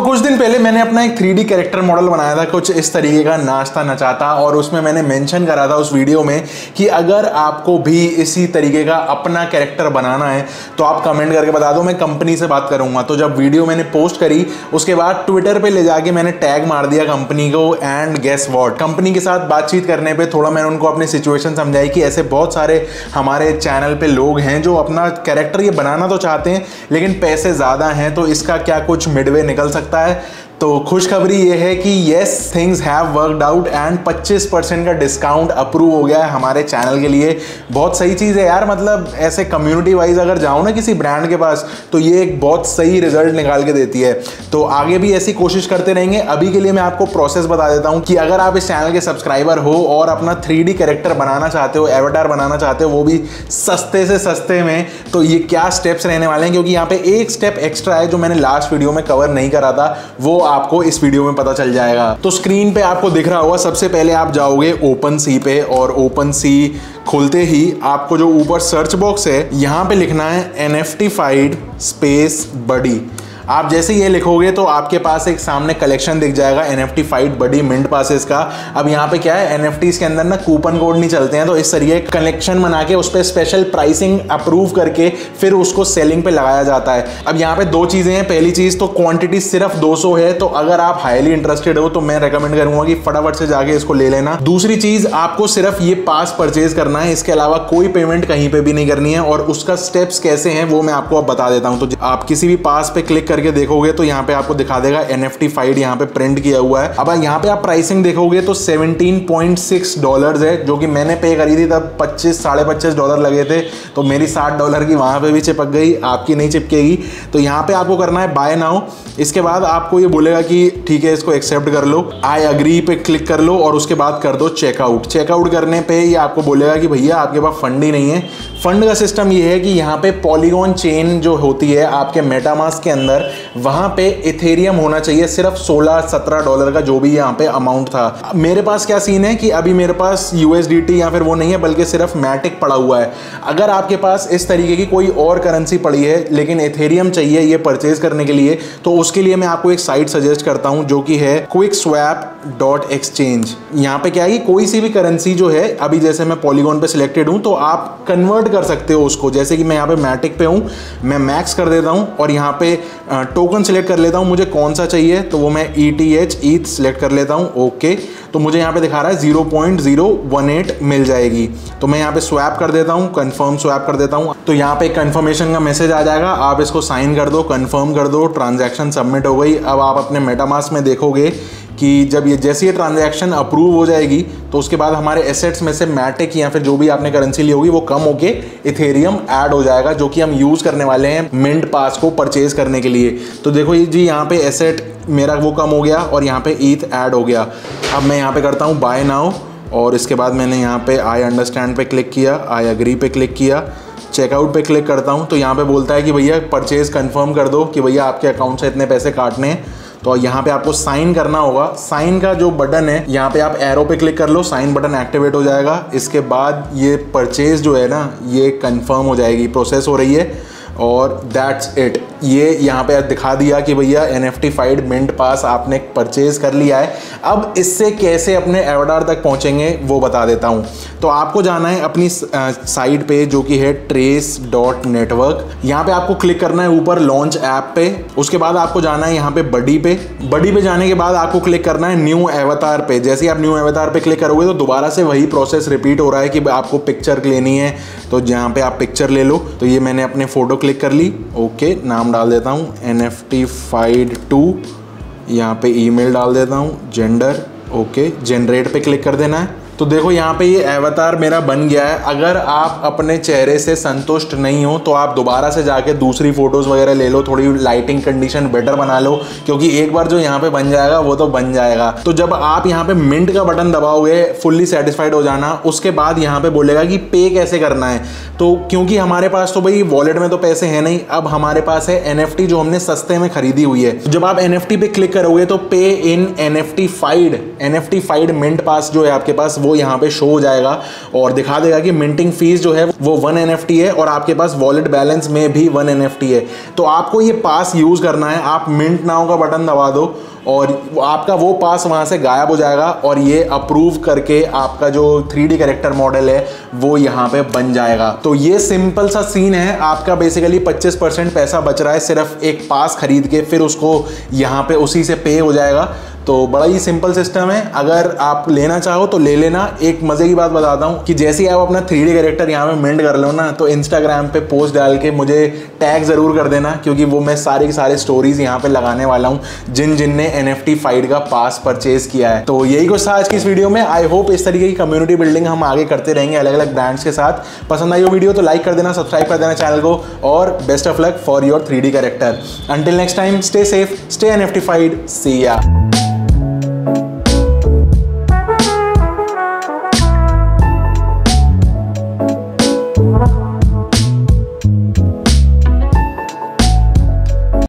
तो कुछ दिन पहले मैंने अपना एक 3D कैरेक्टर मॉडल बनाया था, कुछ इस तरीके का नाचता नचाता, और उसमें मैंने मेंशन करा था उस वीडियो में कि अगर आपको भी इसी तरीके का अपना कैरेक्टर बनाना है तो आप कमेंट करके बता दो, मैं कंपनी से बात करूंगा। तो जब वीडियो मैंने पोस्ट करी उसके बाद ट्विटर पे ले जाके मैंने टैग मार दिया कंपनी को, एंड गेस व्हाट, कंपनी के साथ बातचीत करने पे थोड़ा मैंने उनको अपनी सिचुएशन समझाई कि ऐसे बहुत सारे हमारे चैनल पे लोग हैं जो अपना कैरेक्टर ये बनाना तो चाहते हैं लेकिन पैसे ज़्यादा हैं, तो इसका क्या कुछ मिडवे निकल सकता है। तो खुशखबरी ये है कि yes, things have worked out and 25% का डिस्काउंट अप्रूव हो गया है हमारे चैनल के लिए। बहुत सही चीज़ है यार, मतलब ऐसे कम्युनिटी वाइज अगर जाओ ना किसी ब्रांड के पास तो ये एक बहुत सही रिजल्ट निकाल के देती है। तो आगे भी ऐसी कोशिश करते रहेंगे। अभी के लिए मैं आपको प्रोसेस बता देता हूँ कि अगर आप इस चैनल के सब्सक्राइबर हो और अपना 3D कैरेक्टर बनाना चाहते हो, एवटार बनाना चाहते हो, वो भी सस्ते से सस्ते में, तो ये क्या स्टेप्स रहने वाले हैं, क्योंकि यहाँ पे एक स्टेप एक्स्ट्रा है जो मैंने लास्ट वीडियो में कवर नहीं करा था, वो आपको इस वीडियो में पता चल जाएगा। तो स्क्रीन पे आपको दिख रहा होगा, सबसे पहले आप जाओगे OpenSea पे, और OpenSea खोलते ही आपको जो ऊपर सर्च बॉक्स है यहाँ पे लिखना है NFTFIED स्पेस बडी। आप जैसे ये लिखोगे तो आपके पास एक सामने कलेक्शन दिख जाएगा NFTFIED बडी मिंट पासेस का। अब यहाँ पे क्या है, NFTs के अंदर ना कूपन कोड नहीं चलते हैं, तो इस तरीके कलेक्शन बना के उस पर स्पेशल प्राइसिंग अप्रूव करके फिर उसको सेलिंग पे लगाया जाता है। अब यहाँ पे दो चीज़ें हैं, पहली चीज़ तो क्वांटिटी सिर्फ 200 है, तो अगर आप हाईली इंटरेस्टेड हो तो मैं रेकमेंड करूँगा कि फटाफट से जाके इसको ले लेना। दूसरी चीज़, आपको सिर्फ ये पास परचेज करना है, इसके अलावा कोई पेमेंट कहीं पर भी नहीं करनी है, और उसका स्टेप्स कैसे हैं वो मैं आपको अब बता देता हूँ। तो आप किसी भी पास पर क्लिक के देखोगे तो यहाँ पे आपको दिखा देगा NFTFIED यहाँ पे प्रिंट किया हुआ है। अब यहाँ पे आप प्राइसिंग देखोगे तो $17.6 है, जो कि मैंने पे करी थी तब 25 साढ़े 25 डॉलर लगे थे, तो मेरी $60 की वहाँ पे भी चिपक गई, आपकी नहीं चिपकेगी। तो यहाँ पे आपको करना है बाय नाउ, इसके बाद आपको ये बोलेगा कि ठीक है इसको एक्सेप्ट कर लो, आई अग्री पे क्लिक कर लो, और उसके बाद कर दो चेकआउट। चेकआउट करने पर ये आपको बोलेगा कि भैया आपके पास फंड ही नहीं है। फंड का सिस्टम ये है कि यहाँ पे पॉलीगॉन चेन जो होती है आपके मेटामास्क के अंदर, वहाँ पे इथेरियम होना चाहिए सिर्फ $16-17 का, जो भी यहाँ पे अमाउंट था। मेरे पास क्या सीन है कि अभी मेरे पास USDT या फिर वो नहीं है, बल्कि सिर्फ मैटिक पड़ा हुआ है। अगर आपके पास इस तरीके की कोई और करेंसी पड़ी है लेकिन इथेरियम चाहिए ये परचेज करने के लिए, तो उसके लिए मैं आपको एक साइट सजेस्ट करता हूँ जो कि है QuickSwap.exchange। यहाँ पे क्या है कि कोई सी भी करेंसी जो है, अभी जैसे मैं पॉलीगॉन पे सिलेक्टेड हूँ तो आप कन्वर्ट कर सकते हो उसको। जैसे कि मैं यहाँ पे मैटिक पे हूँ, मैं मैक्स कर देता हूँ और यहाँ पे टोकन सेलेक्ट कर लेता हूँ मुझे कौन सा चाहिए, तो वो मैं ETH सेलेक्ट कर लेता हूँ। ओके, तो मुझे यहाँ पे दिखा रहा है 0.018 मिल जाएगी, तो मैं यहाँ पे स्वैप कर देता हूँ, कन्फर्म स्वैप कर देता हूँ। तो यहाँ पे कन्फर्मेशन का मैसेज आ जाएगा, आप इसको साइन कर दो, कन्फर्म कर दो, ट्रांजैक्शन सबमिट हो गई। अब आप अपने मेटामास्क में देखोगे कि जब ये जैसे ये ट्रांजैक्शन अप्रूव हो जाएगी तो उसके बाद हमारे एसेट्स में से मैटिक या फिर जो भी आपने करेंसी ली होगी वो कम होके इथेरियम ऐड हो जाएगा, जो कि हम यूज़ करने वाले हैं मिंट पास को परचेज करने के लिए। तो देखो ये जी यहाँ पे एसेट मेरा वो कम हो गया और यहाँ पे ईथ ऐड हो गया। अब मैं यहाँ पे करता हूँ बाय नाउ, और इसके बाद मैंने यहाँ पे आई अंडरस्टैंड पे क्लिक किया, आई एग्री पे क्लिक किया, चेकआउट पे क्लिक करता हूँ। तो यहाँ पे बोलता है कि भैया परचेज कन्फर्म कर दो कि भैया आपके अकाउंट से इतने पैसे काटने हैं। तो यहाँ पे आपको साइन करना होगा, साइन का जो बटन है यहाँ पे आप एरो पे क्लिक कर लो, साइन बटन एक्टिवेट हो जाएगा। इसके बाद ये परचेज जो है ना ये कंफर्म हो जाएगी, प्रोसेस हो रही है, और दैट्स इट। ये यहाँ पे दिखा दिया कि भैया NFTFIED मिंट पास आपने परचेज कर लिया है। अब इससे कैसे अपने एवटार तक पहुँचेंगे वो बता देता हूँ। तो आपको जाना है अपनी साइट पे जो कि है Trace.Network। यहाँ पे आपको क्लिक करना है ऊपर लॉन्च ऐप पे, उसके बाद आपको जाना है यहाँ पे बडी पे। बडी पे जाने के बाद आपको क्लिक करना है न्यू एवतार पे। जैसे ही आप न्यू एवतार पे क्लिक करोगे तो दोबारा से वही प्रोसेस रिपीट हो रहा है कि आपको पिक्चर लेनी है, तो यहाँ पे आप पिक्चर ले लो। तो ये मैंने अपने फ़ोटो क्लिक कर ली, ओके, नाम डाल देता हूँ NFTFIED2, यहाँ पे ईमेल डाल देता हूँ, जेंडर, ओके, जनरेट पे क्लिक कर देना है। तो देखो यहाँ पे ये एवतार मेरा बन गया है। अगर आप अपने चेहरे से संतुष्ट नहीं हो तो आप दोबारा से जाके दूसरी फ़ोटोज़ वगैरह ले लो, थोड़ी लाइटिंग कंडीशन बेटर बना लो, क्योंकि एक बार जो यहाँ पे बन जाएगा वो तो बन जाएगा। तो जब आप यहाँ पे मिंट का बटन दबाओगे फुल्ली सेटिस्फाइड हो जाना, उसके बाद यहाँ पर बोलेगा कि पे कैसे करना है। तो क्योंकि हमारे पास तो भाई वॉलेट में तो पैसे हैं नहीं, अब हमारे पास है NFT जो हमने सस्ते में खरीदी हुई है। जब आप NFT पे क्लिक करोगे तो पे इन NFTFIED मिंट पास जो है आपके पास वो यहाँ पे शो हो जाएगा और दिखा देगा कि मिंटिंग फीस जो है वो 1 NFT है और आपके पास वॉलेट बैलेंस में भी 1 NFT है। तो आपको ये पास यूज़ करना है, आप मिंट नाउ का बटन दबा दो और आपका वो पास वहाँ से गायब हो जाएगा और ये अप्रूव करके आपका जो 3D कैरेक्टर मॉडल है वो यहाँ पे बन जाएगा। तो ये सिंपल सा सीन है, आपका बेसिकली 25% पैसा बच रहा है सिर्फ एक पास खरीद के, फिर उसको यहाँ पे उसी से पे हो जाएगा। तो बड़ा ही सिंपल सिस्टम है, अगर आप लेना चाहो तो ले लेना। एक मज़े की बात बताता हूँ कि जैसे ही आप अपना 3D कैरेक्टर यहाँ पे मिंट कर लो ना, तो इंस्टाग्राम पे पोस्ट डाल के मुझे टैग ज़रूर कर देना, क्योंकि वो मैं सारे के सारे स्टोरीज़ यहाँ पे लगाने वाला हूँ जिन ने NFTFIED का पास परचेज़ किया है। तो यही कुछ था आज की इस वीडियो में। आई होप इस तरीके की कम्युनिटी बिल्डिंग हम आगे करते रहेंगे अलग अलग ब्रांड्स के साथ। पसंद आई हो वीडियो तो लाइक कर देना, सब्सक्राइब कर देना चैनल को, और best of luck for your 3D character. Until next time, stay safe, stay NFTFIED, see या।